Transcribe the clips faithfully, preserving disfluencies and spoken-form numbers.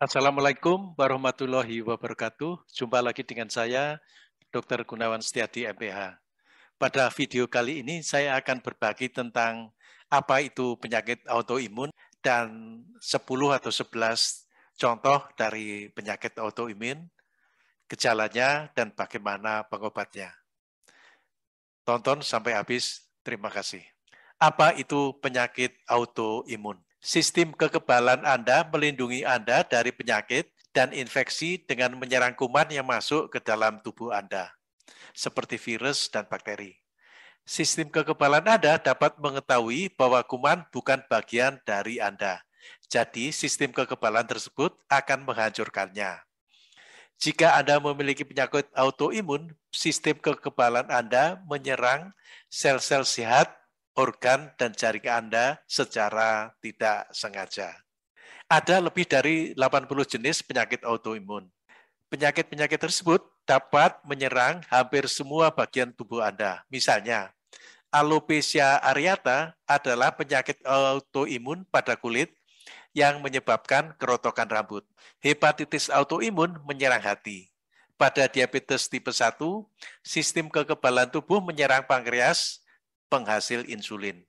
Assalamualaikum warahmatullahi wabarakatuh. Jumpa lagi dengan saya, dokter Gunawan Setiadi, M P H. Pada video kali ini saya akan berbagi tentang apa itu penyakit autoimun dan sepuluh atau sebelas contoh dari penyakit autoimun, gejalanya, dan bagaimana pengobatnya. Tonton sampai habis. Terima kasih. Apa itu penyakit autoimun? Sistem kekebalan Anda melindungi Anda dari penyakit dan infeksi dengan menyerang kuman yang masuk ke dalam tubuh Anda, seperti virus dan bakteri. Sistem kekebalan Anda dapat mengetahui bahwa kuman bukan bagian dari Anda. Jadi, sistem kekebalan tersebut akan menghancurkannya. Jika Anda memiliki penyakit autoimun, sistem kekebalan Anda menyerang sel-sel sehat, organ dan jaring Anda secara tidak sengaja. Ada lebih dari delapan puluh jenis penyakit autoimun. Penyakit-penyakit tersebut dapat menyerang hampir semua bagian tubuh Anda. Misalnya, alopecia areata adalah penyakit autoimun pada kulit yang menyebabkan kerotokan rambut. Hepatitis autoimun menyerang hati. Pada diabetes tipe satu, sistem kekebalan tubuh menyerang pankreas, penghasil insulin.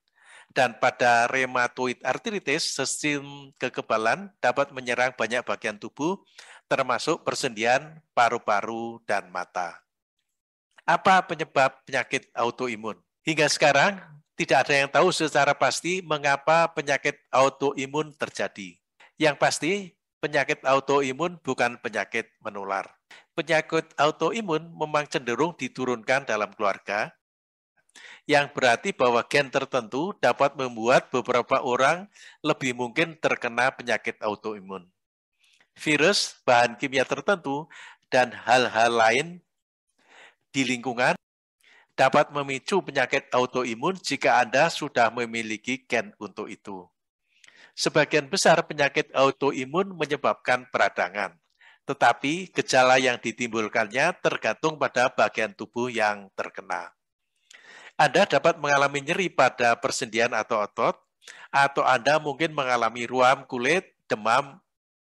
Dan pada rheumatoid arthritis, sistem kekebalan dapat menyerang banyak bagian tubuh, termasuk persendian, paru-paru, dan mata. Apa penyebab penyakit autoimun? Hingga sekarang, tidak ada yang tahu secara pasti mengapa penyakit autoimun terjadi. Yang pasti, penyakit autoimun bukan penyakit menular. Penyakit autoimun memang cenderung diturunkan dalam keluarga, yang berarti bahwa gen tertentu dapat membuat beberapa orang lebih mungkin terkena penyakit autoimun. Virus, bahan kimia tertentu, dan hal-hal lain di lingkungan dapat memicu penyakit autoimun jika Anda sudah memiliki gen untuk itu. Sebagian besar penyakit autoimun menyebabkan peradangan, tetapi gejala yang ditimbulkannya tergantung pada bagian tubuh yang terkena. Anda dapat mengalami nyeri pada persendian atau otot, atau Anda mungkin mengalami ruam kulit, demam,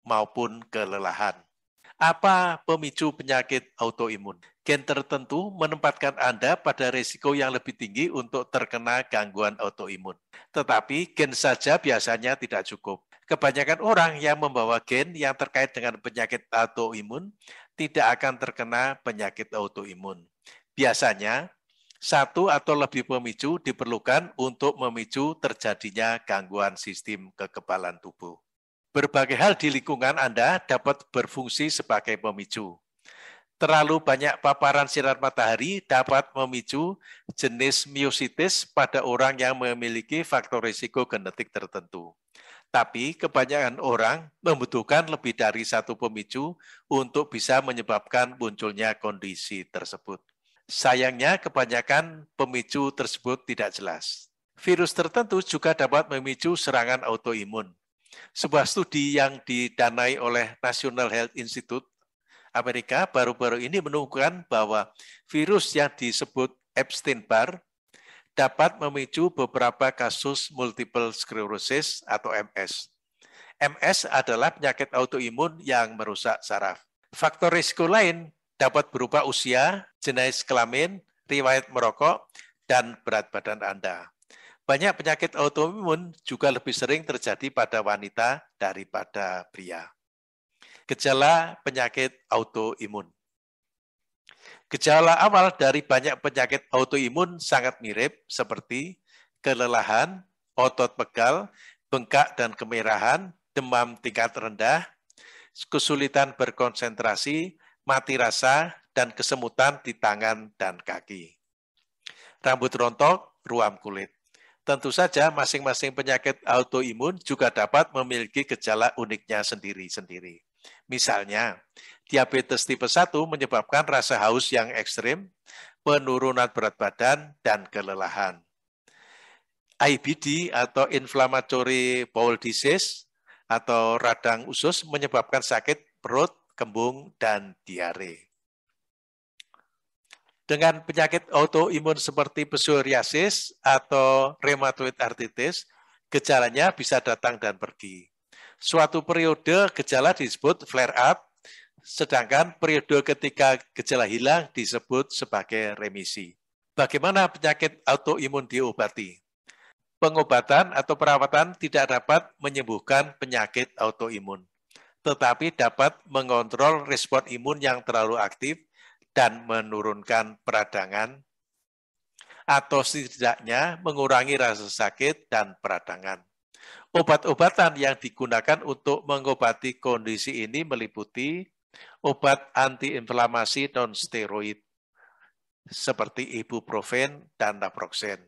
maupun kelelahan. Apa pemicu penyakit autoimun? Gen tertentu menempatkan Anda pada risiko yang lebih tinggi untuk terkena gangguan autoimun. Tetapi gen saja biasanya tidak cukup. Kebanyakan orang yang membawa gen yang terkait dengan penyakit autoimun tidak akan terkena penyakit autoimun. Biasanya, satu atau lebih pemicu diperlukan untuk memicu terjadinya gangguan sistem kekebalan tubuh. Berbagai hal di lingkungan Anda dapat berfungsi sebagai pemicu. Terlalu banyak paparan sinar matahari dapat memicu jenis myositis pada orang yang memiliki faktor risiko genetik tertentu. Tapi kebanyakan orang membutuhkan lebih dari satu pemicu untuk bisa menyebabkan munculnya kondisi tersebut. Sayangnya, kebanyakan pemicu tersebut tidak jelas. Virus tertentu juga dapat memicu serangan autoimun. Sebuah studi yang didanai oleh National Health Institute Amerika baru-baru ini menemukan bahwa virus yang disebut Epstein-Barr dapat memicu beberapa kasus multiple sclerosis atau M S. M S adalah penyakit autoimun yang merusak saraf. Faktor risiko lain dapat berupa usia, jenis kelamin, riwayat merokok, dan berat badan Anda. Banyak penyakit autoimun juga lebih sering terjadi pada wanita daripada pria. Gejala penyakit autoimun. Gejala awal dari banyak penyakit autoimun sangat mirip seperti kelelahan, otot pegal, bengkak dan kemerahan, demam tingkat rendah, kesulitan berkonsentrasi, mati rasa, dan kesemutan di tangan dan kaki. Rambut rontok, ruam kulit. Tentu saja masing-masing penyakit autoimun juga dapat memiliki gejala uniknya sendiri-sendiri. Misalnya, diabetes tipe satu menyebabkan rasa haus yang ekstrim, penurunan berat badan, dan kelelahan. I B D atau inflammatory bowel disease atau radang usus menyebabkan sakit perut, kembung, dan diare. Dengan penyakit autoimun seperti psoriasis atau rheumatoid arthritis, gejalanya bisa datang dan pergi. suatu periode gejala disebut flare up, sedangkan periode ketika gejala hilang disebut sebagai remisi. Bagaimana penyakit autoimun diobati? Pengobatan atau perawatan tidak dapat menyembuhkan penyakit autoimun, tetapi dapat mengontrol respon imun yang terlalu aktif dan menurunkan peradangan, atau setidaknya mengurangi rasa sakit dan peradangan. Obat-obatan yang digunakan untuk mengobati kondisi ini meliputi obat antiinflamasi non-steroid seperti ibuprofen dan naproxen,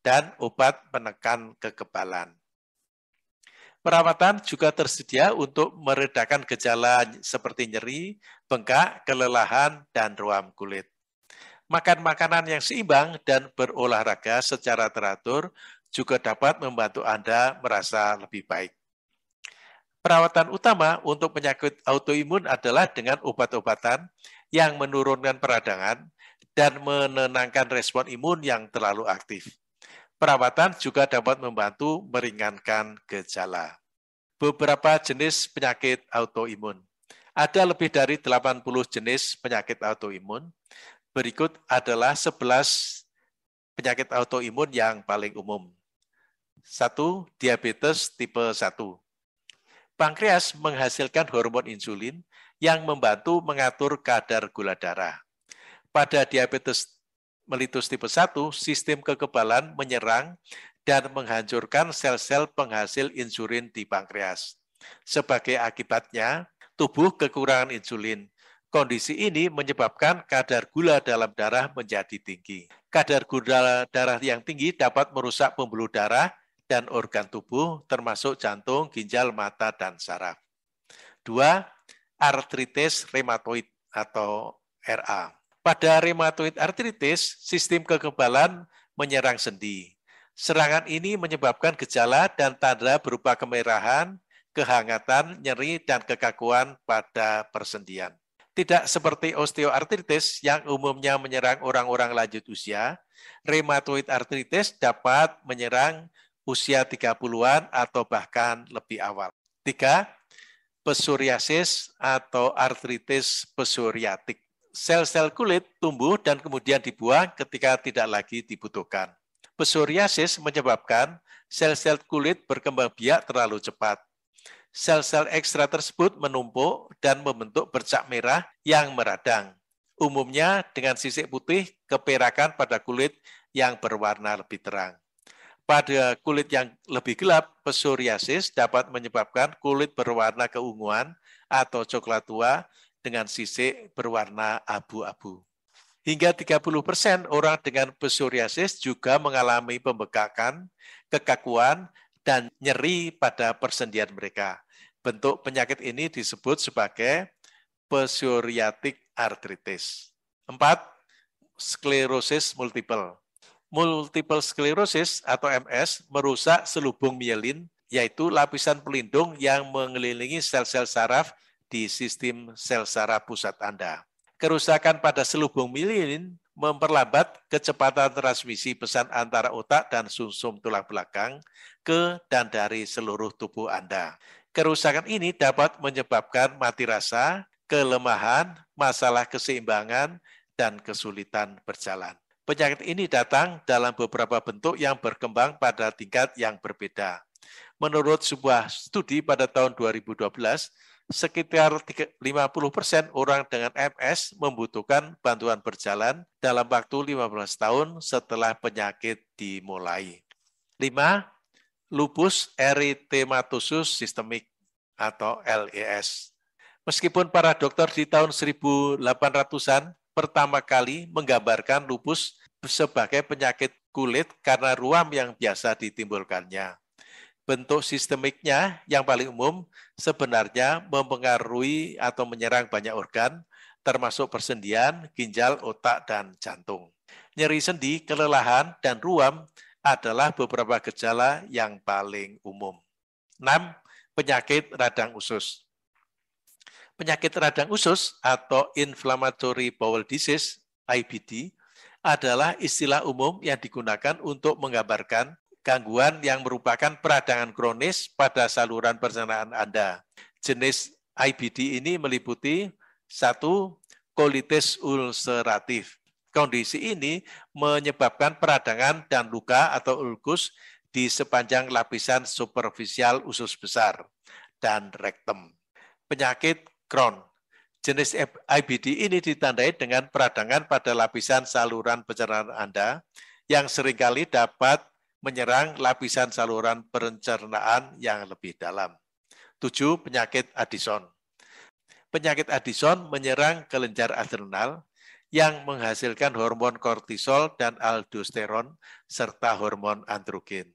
dan obat penekan kekebalan. Perawatan juga tersedia untuk meredakan gejala seperti nyeri, bengkak, kelelahan, dan ruam kulit. Makan makanan yang seimbang dan berolahraga secara teratur juga dapat membantu Anda merasa lebih baik. Perawatan utama untuk penyakit autoimun adalah dengan obat-obatan yang menurunkan peradangan dan menenangkan respon imun yang terlalu aktif. Perawatan juga dapat membantu meringankan gejala. Beberapa jenis penyakit autoimun. Ada lebih dari delapan puluh jenis penyakit autoimun. Berikut adalah sebelas penyakit autoimun yang paling umum. satu. Diabetes tipe satu. Pankreas menghasilkan hormon insulin yang membantu mengatur kadar gula darah. Pada diabetes melitus tipe satu, sistem kekebalan menyerang dan menghancurkan sel-sel penghasil insulin di pankreas. Sebagai akibatnya, tubuh kekurangan insulin. Kondisi ini menyebabkan kadar gula dalam darah menjadi tinggi. Kadar gula darah yang tinggi dapat merusak pembuluh darah dan organ tubuh, termasuk jantung, ginjal, mata, dan saraf. dua. Artritis rheumatoid atau R A. Pada rheumatoid arthritis, sistem kekebalan menyerang sendi. Serangan ini menyebabkan gejala dan tanda berupa kemerahan, kehangatan, nyeri, dan kekakuan pada persendian. Tidak seperti osteoartritis yang umumnya menyerang orang-orang lanjut usia, rheumatoid arthritis dapat menyerang usia tiga puluhan atau bahkan lebih awal. tiga. Psoriasis atau artritis psoriatik. Sel-sel kulit tumbuh dan kemudian dibuang ketika tidak lagi dibutuhkan. Psoriasis menyebabkan sel-sel kulit berkembang biak terlalu cepat. Sel-sel ekstra tersebut menumpuk dan membentuk bercak merah yang meradang, umumnya dengan sisik putih keperakan pada kulit yang berwarna lebih terang. Pada kulit yang lebih gelap, psoriasis dapat menyebabkan kulit berwarna keunguan atau coklat tua dengan sisik berwarna abu-abu. Hingga tiga puluh persen orang dengan psoriasis juga mengalami pembekakan, kekakuan, dan nyeri pada persendian mereka. Bentuk penyakit ini disebut sebagai psoriatic arthritis. empat. Sklerosis multiple. Multiple sclerosis atau M S merusak selubung myelin, yaitu lapisan pelindung yang mengelilingi sel-sel saraf di sistem sel saraf pusat Anda. Kerusakan pada selubung myelin memperlambat kecepatan transmisi pesan antara otak dan sumsum tulang belakang ke dan dari seluruh tubuh Anda. Kerusakan ini dapat menyebabkan mati rasa, kelemahan, masalah keseimbangan, dan kesulitan berjalan. Penyakit ini datang dalam beberapa bentuk yang berkembang pada tingkat yang berbeda. Menurut sebuah studi pada tahun dua ribu dua belas, sekitar lima puluh persen orang dengan M S membutuhkan bantuan berjalan dalam waktu lima belas tahun setelah penyakit dimulai. lima. Lupus erythematosus sistemik atau L E S. Meskipun para dokter di tahun seribu delapan ratusan pertama kali menggambarkan lupus sebagai penyakit kulit karena ruam yang biasa ditimbulkannya. Bentuk sistemiknya yang paling umum sebenarnya mempengaruhi atau menyerang banyak organ, termasuk persendian, ginjal, otak, dan jantung. Nyeri sendi, kelelahan, dan ruam adalah beberapa gejala yang paling umum. enam. Penyakit radang usus. Penyakit radang usus atau inflammatory bowel disease I B D adalah istilah umum yang digunakan untuk menggambarkan gangguan yang merupakan peradangan kronis pada saluran pencernaan Anda. Jenis I B D ini meliputi satu kolitis ulseratif. Kondisi ini menyebabkan peradangan dan luka atau ulkus di sepanjang lapisan superficial usus besar dan rektum. Penyakit Crohn. Jenis I B D ini ditandai dengan peradangan pada lapisan saluran pencernaan Anda yang seringkali dapat menyerang lapisan saluran pencernaan yang lebih dalam. tujuh. Penyakit Addison. Penyakit Addison menyerang kelenjar adrenal yang menghasilkan hormon kortisol dan aldosteron serta hormon androgen.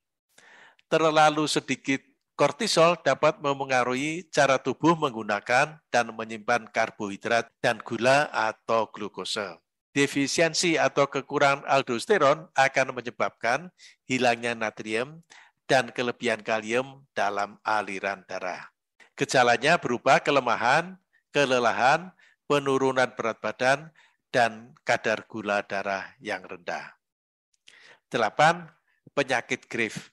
Terlalu sedikit kortisol dapat memengaruhi cara tubuh menggunakan dan menyimpan karbohidrat dan gula atau glukosa. Defisiensi atau kekurangan aldosteron akan menyebabkan hilangnya natrium dan kelebihan kalium dalam aliran darah. Gejalanya berupa kelemahan, kelelahan, penurunan berat badan, dan kadar gula darah yang rendah. delapan. Penyakit Graves.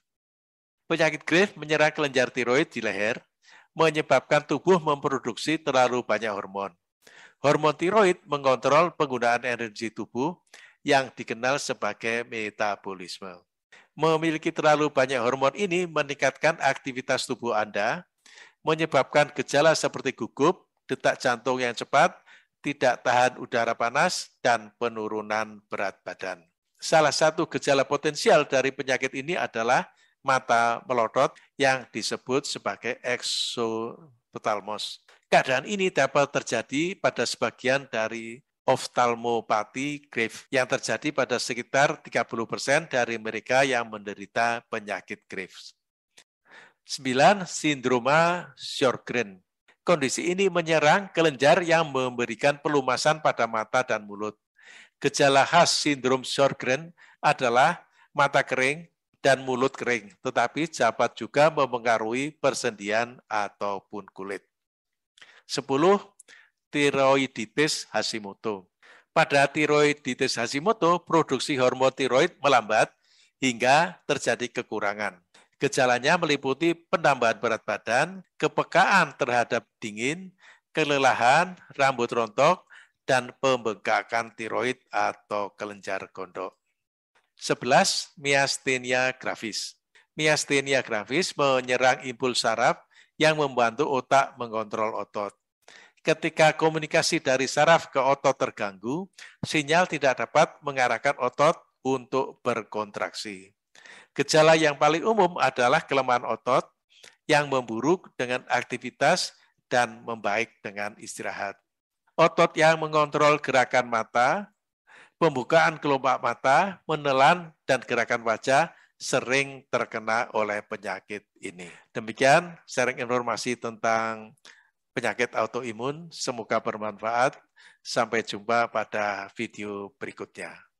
Penyakit Graves menyerang kelenjar tiroid di leher, menyebabkan tubuh memproduksi terlalu banyak hormon. Hormon tiroid mengontrol penggunaan energi tubuh yang dikenal sebagai metabolisme. Memiliki terlalu banyak hormon ini meningkatkan aktivitas tubuh Anda, menyebabkan gejala seperti gugup, detak jantung yang cepat, tidak tahan udara panas, dan penurunan berat badan. Salah satu gejala potensial dari penyakit ini adalah mata melotot yang disebut sebagai eksoftalmos. Keadaan ini dapat terjadi pada sebagian dari oftalmopati Graves yang terjadi pada sekitar tiga puluh persen dari mereka yang menderita penyakit Graves. sembilan. Sindrom Sjögren. Kondisi ini menyerang kelenjar yang memberikan pelumasan pada mata dan mulut. Gejala khas sindrom Sjögren adalah mata kering dan mulut kering, tetapi dapat juga memengaruhi persendian ataupun kulit. sepuluh. Tiroiditis Hashimoto. Pada tiroiditis Hashimoto, produksi hormon tiroid melambat hingga terjadi kekurangan. Gejalanya meliputi penambahan berat badan, kepekaan terhadap dingin, kelelahan, rambut rontok, dan pembengkakan tiroid atau kelenjar gondok. sebelas. Miastenia gravis. Miastenia gravis menyerang impuls saraf yang membantu otak mengontrol otot. Ketika komunikasi dari saraf ke otot terganggu, sinyal tidak dapat mengarahkan otot untuk berkontraksi. Gejala yang paling umum adalah kelemahan otot yang memburuk dengan aktivitas dan membaik dengan istirahat. Otot yang mengontrol gerakan mata, pembukaan kelopak mata, menelan, dan gerakan wajah sering terkena oleh penyakit ini. Demikian sharing informasi tentang penyakit autoimun. Semoga bermanfaat. Sampai jumpa pada video berikutnya.